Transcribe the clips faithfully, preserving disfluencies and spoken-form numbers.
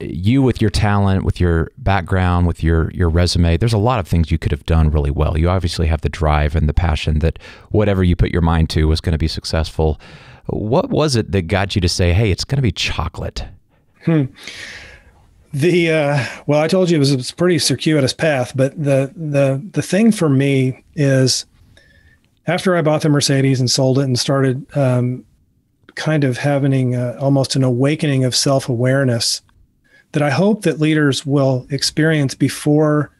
you with your talent, with your background, with your your resume, there's a lot of things you could have done really well. You obviously have the drive and the passion that whatever you put your mind to was going to be successful. What was it that got you to say, hey, it's going to be chocolate? Hmm. The uh, well, I told you it was a pretty circuitous path, but the the the thing for me is, after I bought the Mercedes and sold it and started um, kind of having a, almost an awakening of self-awareness that I hope that leaders will experience before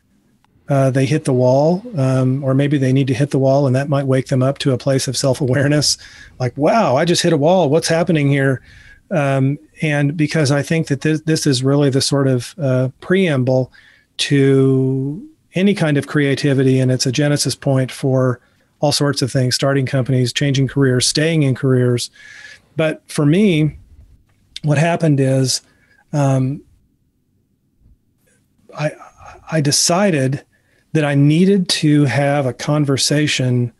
uh, they hit the wall, um, or maybe they need to hit the wall, and that might wake them up to a place of self-awareness, like, wow, I just hit a wall. What's happening here? Um, and because I think that this, this is really the sort of uh, preamble to any kind of creativity, and it's a genesis point for all sorts of things, starting companies, changing careers, staying in careers. But for me, what happened is um, I, I decided that I needed to have a conversation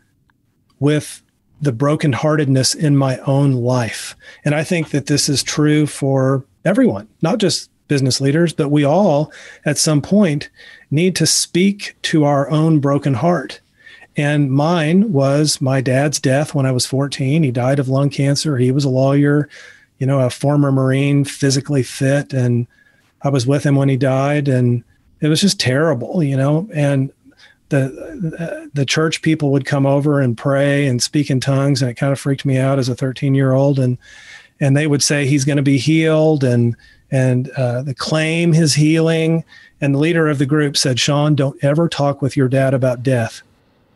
with the brokenheartedness in my own life. And I think that this is true for everyone, not just business leaders, but we all at some point need to speak to our own broken heart. And mine was my dad's death when I was fourteen. He died of lung cancer. He was a lawyer, you know, a former Marine, physically fit. And I was with him when he died, and it was just terrible, you know, and the the church people would come over and pray and speak in tongues, and it kind of freaked me out as a thirteen year old, and and they would say he's going to be healed, and and uh, the claim his healing, and the leader of the group said, Sean, don't ever talk with your dad about death,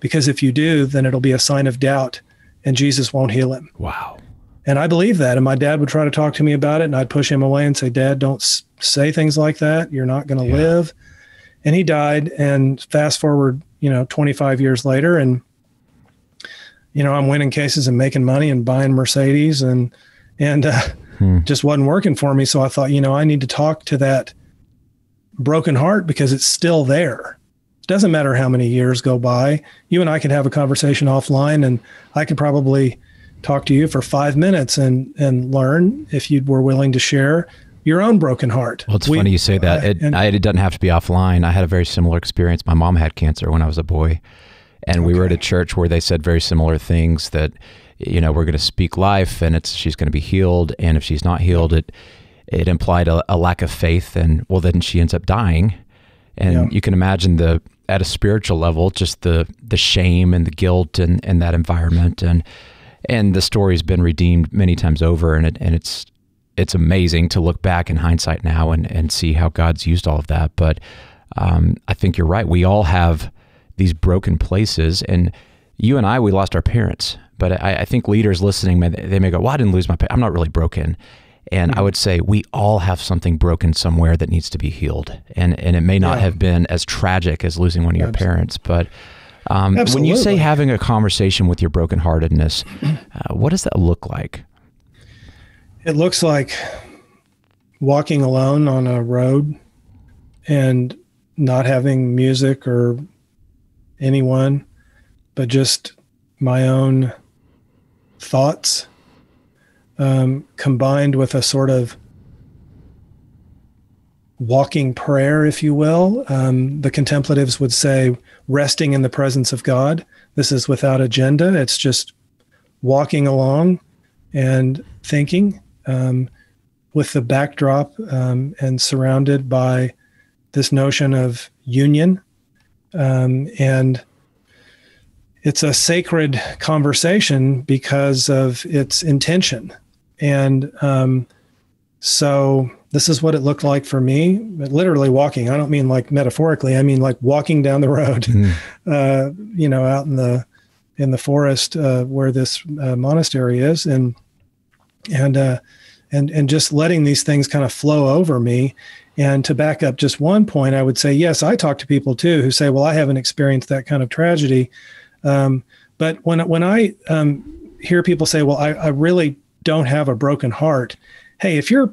because if you do, then it'll be a sign of doubt and Jesus won't heal him. Wow. And I believe that, and my dad would try to talk to me about it, and I'd push him away and say, Dad, don't s- say things like that, you're not going to yeah. live. And he died, and fast forward, you know, twenty-five years later, and, you know, I'm winning cases and making money and buying Mercedes, and, and uh, hmm. just wasn't working for me. So I thought, you know, I need to talk to that broken heart, because it's still there. It doesn't matter how many years go by. You and I can have a conversation offline, and I could probably talk to you for five minutes and, and learn, if you were willing to share, your own broken heart. Well, it's we, funny you say that. It, and, I, it doesn't have to be offline. I had a very similar experience. My mom had cancer when I was a boy, and okay. we were at a church where they said very similar things, that, you know, we're going to speak life, and it's she's going to be healed, and if she's not healed, it it implied a, a lack of faith, and well, then she ends up dying. And yeah. you can imagine the at a spiritual level, just the the shame and the guilt and and that environment, and and the story's been redeemed many times over, and it and it's. It's amazing to look back in hindsight now and, and see how God's used all of that. But um, I think you're right. We all have these broken places, and you and I, we lost our parents. But I, I think leaders listening, they may go, well, I didn't lose my parents. I'm not really broken. And mm-hmm. I would say we all have something broken somewhere that needs to be healed. And and it may not yeah. have been as tragic as losing one of your Absolutely. parents. But um, when you say having a conversation with your brokenheartedness, uh, what does that look like? It looks like walking alone on a road and not having music or anyone, but just my own thoughts, um, combined with a sort of walking prayer, if you will. Um, the contemplatives would say resting in the presence of God. This is without agenda. It's just walking along and thinking. Um, with the backdrop um, and surrounded by this notion of union. Um, and it's a sacred conversation because of its intention. And um, so this is what it looked like for me, literally walking. I don't mean like metaphorically, I mean like walking down the road, mm. uh, you know, out in the, in the forest uh, where this uh, monastery is. And And, uh, and, and just letting these things kind of flow over me. And to back up just one point, I would say, yes, I talk to people too, who say, well, I haven't experienced that kind of tragedy. Um, but when, when I, um, hear people say, well, I, I really don't have a broken heart. Hey, if you're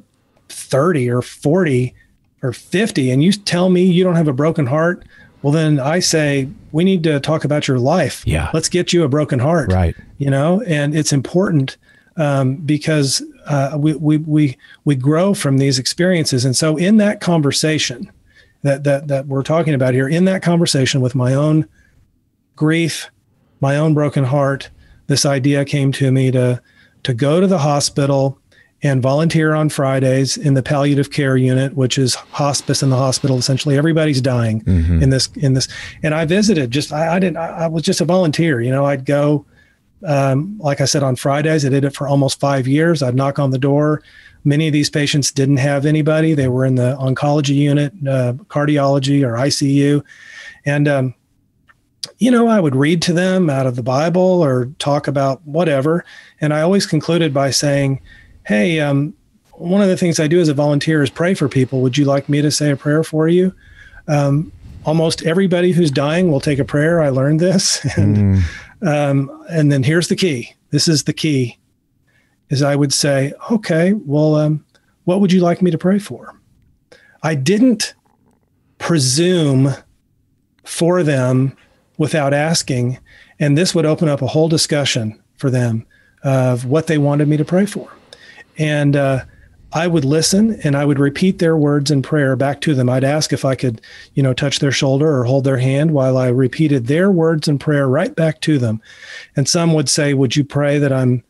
thirty or forty or fifty and you tell me you don't have a broken heart, well, then I say, we need to talk about your life. Yeah. Let's get you a broken heart. Right. You know, and it's important. Um, because uh, we, we, we, we grow from these experiences. And so in that conversation that, that, that we're talking about here, in that conversation with my own grief, my own broken heart, this idea came to me to, to go to the hospital and volunteer on Fridays in the palliative care unit, which is hospice in the hospital. Essentially, everybody's dying mm-hmm. in this, in this. And I visited just, I, I didn't, I, I was just a volunteer, you know, I'd go, um, like I said, on Fridays. I did it for almost five years. I'd knock on the door. Many of these patients didn't have anybody. They were in the oncology unit, uh, cardiology or I C U. And, um, you know, I would read to them out of the Bible or talk about whatever. And I always concluded by saying, hey, um, one of the things I do as a volunteer is pray for people. Would you like me to say a prayer for you? Um, almost everybody who's dying will take a prayer. I learned this. And, mm. um, and then here's the key. This is the key, is I would say, okay, well, um, what would you like me to pray for? I didn't presume for them without asking. And this would open up a whole discussion for them of what they wanted me to pray for. And uh, I would listen, and I would repeat their words in prayer back to them. I'd ask if I could, you know, touch their shoulder or hold their hand while I repeated their words in prayer right back to them. And some would say, would you pray that I'm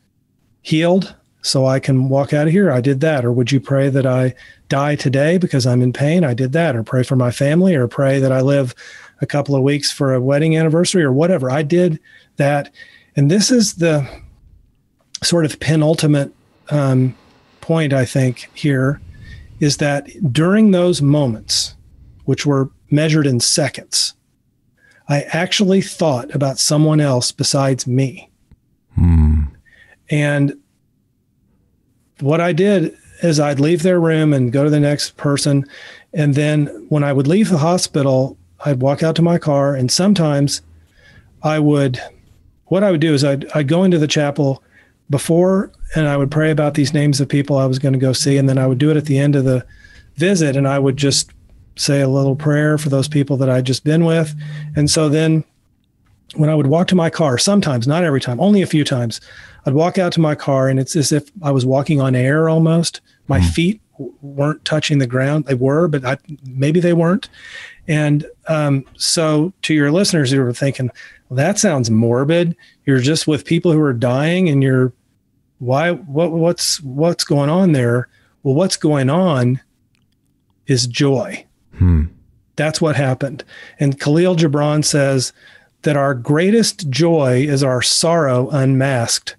healed so I can walk out of here? I did that. Or would you pray that I die today because I'm in pain? I did that. Or pray for my family, or pray that I live a couple of weeks for a wedding anniversary or whatever. I did that. And this is the sort of penultimate Um, point, I think, here is that during those moments, which were measured in seconds, I actually thought about someone else besides me. Hmm. And what I did is I'd leave their room and go to the next person. And then when I would leave the hospital, I'd walk out to my car. And sometimes I would, what I would do is I'd, I'd go into the chapel before, and I would pray about these names of people I was going to go see. And then I would do it at the end of the visit. And I would just say a little prayer for those people that I'd just been with. And so then when I would walk to my car, sometimes, not every time, only a few times, I'd walk out to my car, and it's as if I was walking on air almost. My mm. feet w- weren't touching the ground. They were, but I, maybe they weren't. And um, so to your listeners who are thinking, well, that sounds morbid. You're just with people who are dying, and you're, Why, what, what's, what's going on there? Well, what's going on is joy. Hmm. That's what happened. And Khalil Gibran says that our greatest joy is our sorrow unmasked.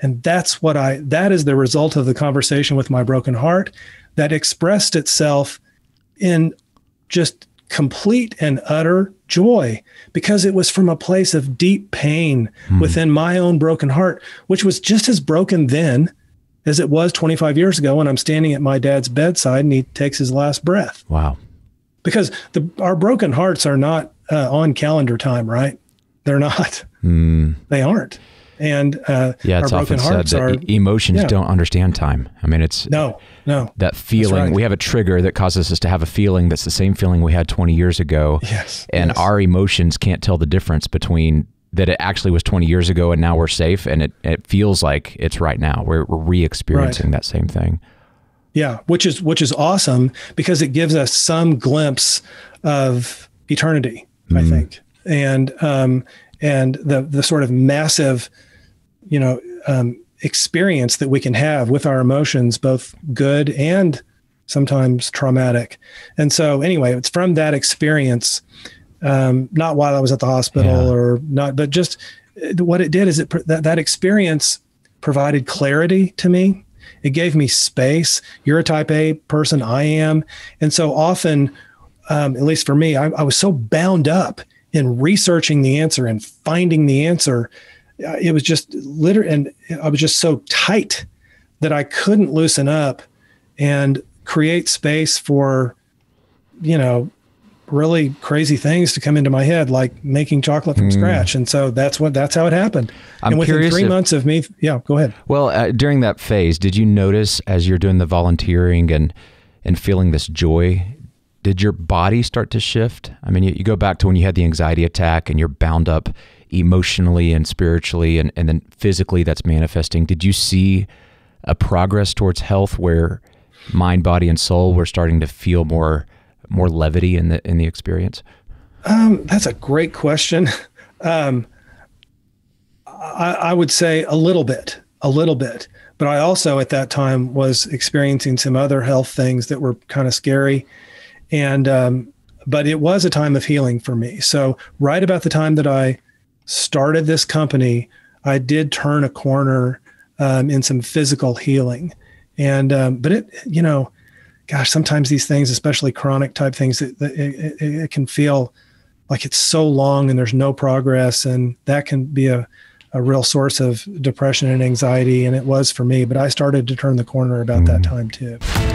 And that's what I, that is the result of the conversation with my broken heart that expressed itself in just complete and utter joy, because it was from a place of deep pain mm. within my own broken heart, which was just as broken then as it was twenty-five years ago when I'm standing at my dad's bedside and he takes his last breath. Wow. Because the, our broken hearts are not uh, on calendar time, right? They're not. Mm. They aren't. And uh, yeah, it's our often broken hearts said that are, emotions yeah. don't understand time. I mean, it's no, no. That feeling, right. We have a trigger that causes us to have a feeling that's the same feeling we had twenty years ago. Yes, and yes. Our emotions can't tell the difference between that it actually was twenty years ago and now we're safe, and it, it feels like it's right now. We're, we're re-experiencing right. that same thing. Yeah, which is which is awesome, because it gives us some glimpse of eternity, mm. I think, and um, and the the sort of massive. you know, um, experience that we can have with our emotions, both good and sometimes traumatic. And so anyway, it's from that experience, um, not while I was at the hospital yeah. or not, but just what it did is it, that, that experience provided clarity to me. It gave me space. You're a type A person, I am. And so often, um, at least for me, I, I was so bound up in researching the answer and finding the answer. It was just literally, and I was just so tight that I couldn't loosen up and create space for, you know, really crazy things to come into my head, like making chocolate from mm. scratch. And so that's what, that's how it happened. I'm and within three if, months of me. Yeah, go ahead. Well, uh, during that phase, did you notice as you're doing the volunteering and, and feeling this joy, did your body start to shift? I mean, you, you go back to when you had the anxiety attack and you're bound up emotionally and spiritually, and, and then physically that's manifesting. Did you see a progress towards health where mind, body, and soul were starting to feel more more levity in the in the experience? Um, that's a great question. Um, I, I would say a little bit, a little bit. But I also at that time was experiencing some other health things that were kind of scary. And um, but it was a time of healing for me. So right about the time that I started this company, I did turn a corner um, in some physical healing. And um, but it, you know, gosh, sometimes these things, especially chronic type things, it, it, it, it can feel like it's so long and there's no progress. And that can be a, a real source of depression and anxiety. And it was for me, but I started to turn the corner about mm-hmm. that time too.